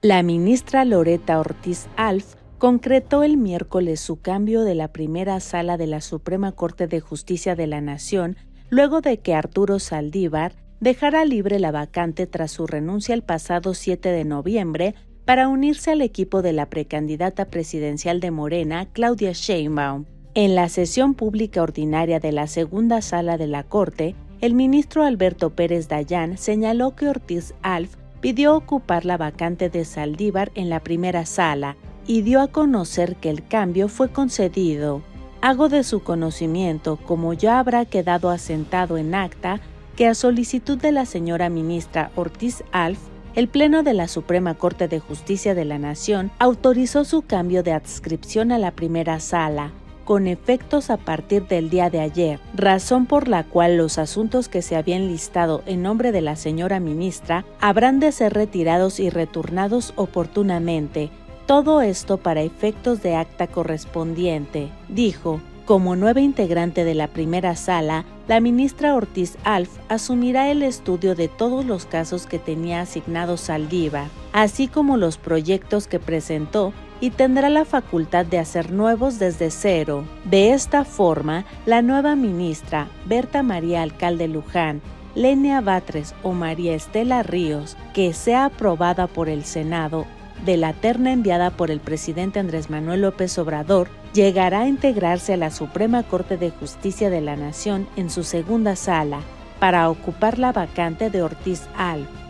La ministra Loretta Ortiz Ahlf concretó el miércoles su cambio de la primera sala de la Suprema Corte de Justicia de la Nación luego de que Arturo Zaldívar dejara libre la vacante tras su renuncia el pasado 7 de noviembre para unirse al equipo de la precandidata presidencial de Morena, Claudia Sheinbaum. En la sesión pública ordinaria de la segunda sala de la Corte, el ministro Alberto Pérez Dayán señaló que Ortiz Ahlf pidió ocupar la vacante de Zaldívar en la primera sala y dio a conocer que el cambio fue concedido. Hago de su conocimiento, como ya habrá quedado asentado en acta, que a solicitud de la señora ministra Ortiz Ahlf, el Pleno de la Suprema Corte de Justicia de la Nación autorizó su cambio de adscripción a la primera sala, con efectos a partir del día de ayer, razón por la cual los asuntos que se habían listado en nombre de la señora ministra habrán de ser retirados y returnados oportunamente, todo esto para efectos de acta correspondiente, dijo. Como nueva integrante de la primera sala, la ministra Ortiz Ahlf asumirá el estudio de todos los casos que tenía asignados Zaldívar, así como los proyectos que presentó, y tendrá la facultad de hacer nuevos desde cero. De esta forma, la nueva ministra, Berta María Alcalde Luján, Lenia Batres o María Estela Ríos, que sea aprobada por el Senado, de la terna enviada por el presidente Andrés Manuel López Obrador, llegará a integrarse a la Suprema Corte de Justicia de la Nación en su segunda sala para ocupar la vacante de Ortiz Ahlf.